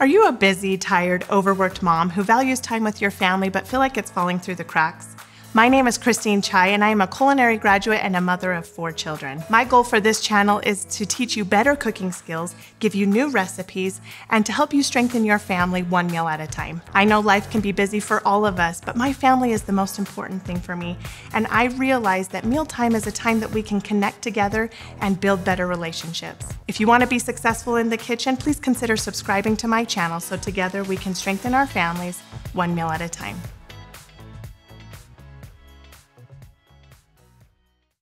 Are you a busy, tired, overworked mom who values time with your family but feel like it's falling through the cracks? My name is Christine Chai, and I am a culinary graduate and a mother of 4 children. My goal for this channel is to teach you better cooking skills, give you new recipes, and to help you strengthen your family one meal at a time. I know life can be busy for all of us, but my family is the most important thing for me, and I realize that mealtime is a time that we can connect together and build better relationships. If you want to be successful in the kitchen, please consider subscribing to my channel so together we can strengthen our families one meal at a time.